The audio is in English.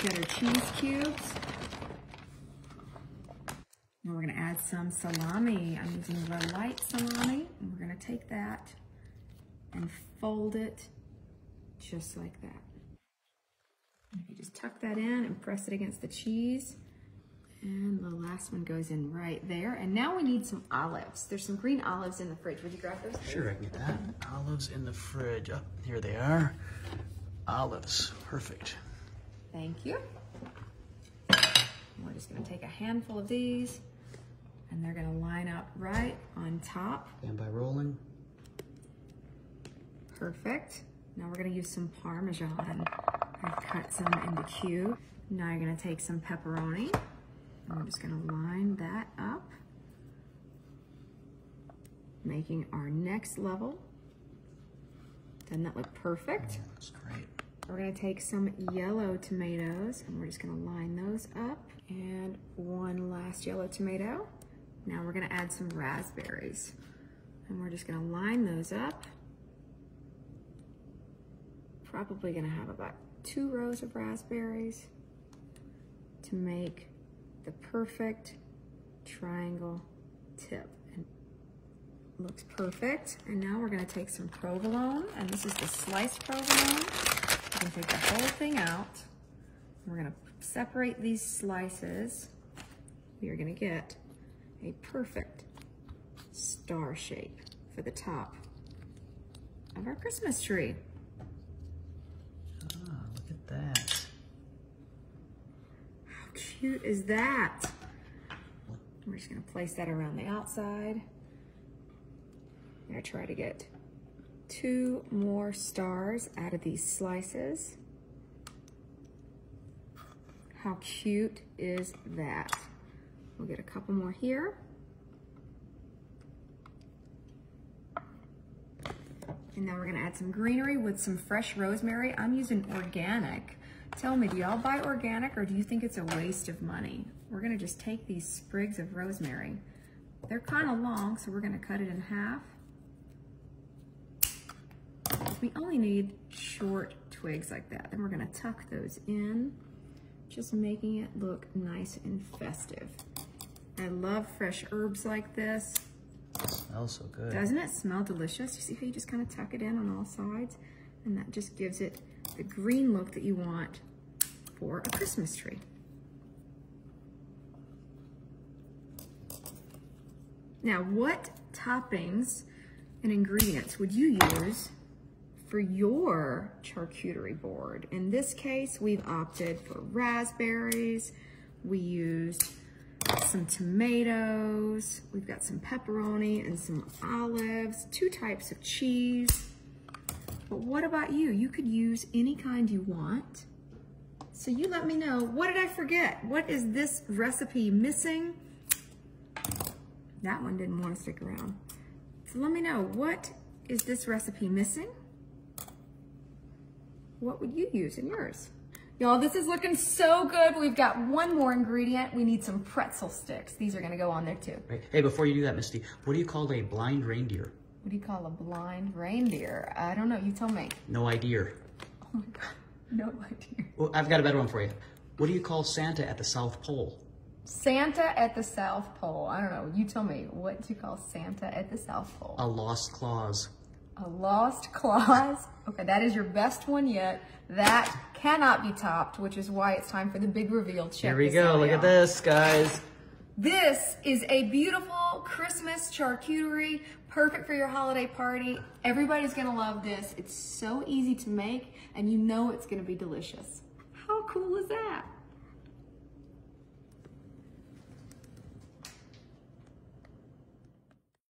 cheddar cheese cubes. And we're going to add some salami. I'm using the light salami. And we're going to take that and fold it just like that. And you just tuck that in and press it against the cheese. And the last one goes in right there. And now we need some olives. There's some green olives in the fridge. Would you grab those? Sure, I can get that. Olives in the fridge. Oh, here they are. Olives. Perfect. Thank you. We're just going to take a handful of these, and they're going to line up right on top. And by rolling. Perfect. Now we're going to use some Parmesan. I've cut some in the cube. Now you're going to take some pepperoni. I'm just going to line that up, making our next level. Doesn't that look perfect? Oh, that's great. We're going to take some yellow tomatoes, and we're just going to line those up. And one last yellow tomato. Now we're going to add some raspberries, and we're just going to line those up. Probably going to have about 2 rows of raspberries to make the perfect triangle tip. And looks perfect. And now we're going to take some provolone, and this is the sliced provolone. You can take the whole thing out. We're going to separate these slices. We are going to get a perfect star shape for the top of our Christmas tree. Ah, look at that. How cute is that? We're just going to place that around the outside. I'm going to try to get 2 more stars out of these slices. How cute is that? We'll get a couple more here. And now we're going to add some greenery with some fresh rosemary. I'm using organic. Tell me, do y'all buy organic, or do you think it's a waste of money? We're gonna just take these sprigs of rosemary. They're kind of long, so we're gonna cut it in half. We only need short twigs like that. Then we're gonna tuck those in, just making it look nice and festive. I love fresh herbs like this. It smells so good. Doesn't it smell delicious? You see how you just kind of tuck it in on all sides? And that just gives it the green look that you want for a Christmas tree. Now, what toppings and ingredients would you use for your charcuterie board? In this case, we've opted for raspberries. We used some tomatoes. We've got some pepperoni and some olives, 2 types of cheese. But what about you? You could use any kind you want. So you let me know, what did I forget? What is this recipe missing? That one didn't want to stick around. So let me know, what is this recipe missing? What would you use in yours? Y'all, this is looking so good. We've got one more ingredient. We need some pretzel sticks. These are gonna go on there too. Hey, before you do that, Misty, what do you call a blind reindeer? What do you call a blind reindeer? I don't know, you tell me. No idea. Oh my God, no idea. Well, I've got a better one for you. What do you call Santa at the South Pole? Santa at the South Pole. I don't know, you tell me. What do you call Santa at the South Pole? A lost claws. A lost claws? Okay, that is your best one yet. That cannot be topped, which is why it's time for the big reveal. Check. Here we go, look at this, guys. This is a beautiful Christmas charcuterie, perfect for your holiday party. Everybody's gonna love this. It's so easy to make, and you know it's gonna be delicious. How cool is that?